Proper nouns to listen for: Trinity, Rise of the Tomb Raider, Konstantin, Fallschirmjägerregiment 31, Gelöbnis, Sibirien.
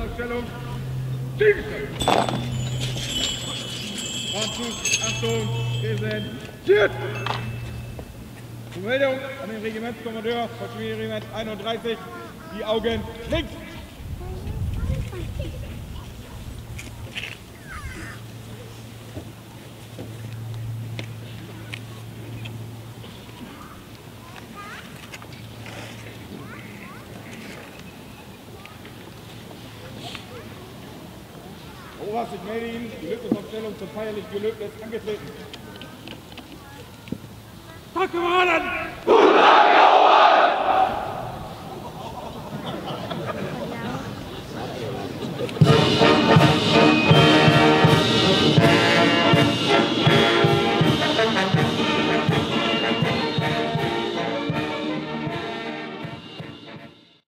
Ausgangsstellung. Schießen! Warnfuß, Achtung, Gesen, Schießen! Zur Meldung an den Regimentskommandeur, Fallschirmjägerregiment 31, die Augen links! Oberst, ich melde Ihnen die Gelübdesaufstellung zum feierlichen Gelübnis angetreten. Danke, Kameraden!